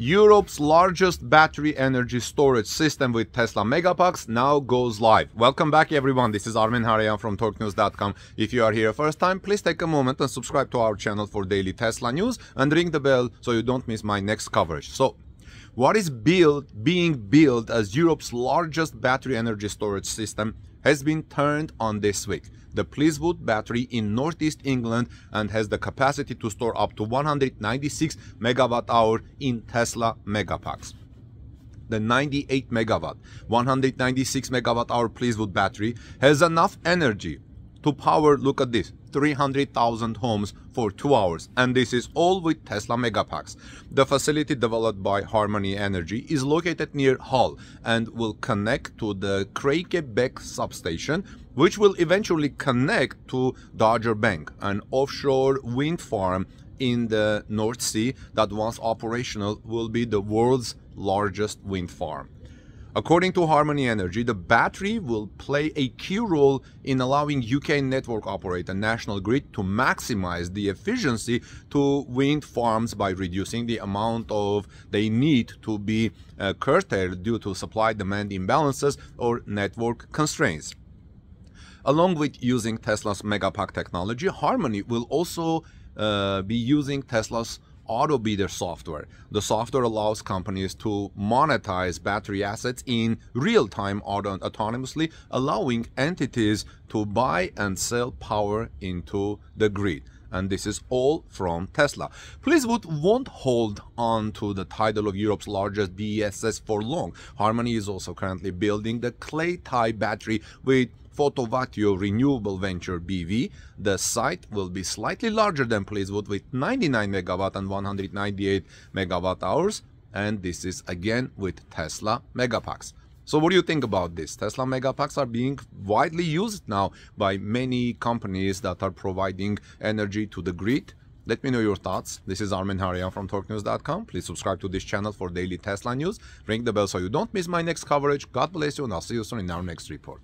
Europe's largest battery energy storage system with Tesla Megapacks now goes live. Welcome back everyone, this is Armin Hareyan from torquenews.com. If you are here first time, please take a moment and subscribe to our channel for daily Tesla news and ring the bell so you don't miss my next coverage. So, what is being built as Europe's largest battery energy storage system has been turned on this week. The Pillswood Battery in northeast England and has the capacity to store up to 196 megawatt-hour in Tesla Megapacks. The 98 megawatt, 196 megawatt-hour Pillswood Battery has enough energy to power, look at this, 300,000 homes for 2 hours, and this is all with Tesla Megapacks. The facility developed by Harmony Energy is located near Hull and will connect to the Crake Beck substation, which will eventually connect to Dogger Bank, an offshore wind farm in the North Sea that, once operational, will be the world's largest wind farm. According to Harmony Energy, the battery will play a key role in allowing UK network operator National Grid to maximize the efficiency to wind farms by reducing the amount they need to be curtailed due to supply-demand imbalances or network constraints. Along with using Tesla's Megapack technology, Harmony will also be using Tesla's AutoBidder software. The software allows companies to monetize battery assets in real-time autonomously, allowing entities to buy and sell power into the grid. And this is all from Tesla. Pillswood won't hold on to the title of Europe's largest BESS for long. Harmony is also currently building the Claytie battery with Photovatio Renewable Venture BV. The site will be slightly larger than Pillswood with 99 megawatt and 198 megawatt hours. And this is again with Tesla Megapacks. So what do you think about this? Tesla Megapacks are being widely used now by many companies that are providing energy to the grid. Let me know your thoughts. This is Armin Hareyan from torquenews.com. Please subscribe to this channel for daily Tesla news. Ring the bell so you don't miss my next coverage. God bless you, and I'll see you soon in our next report.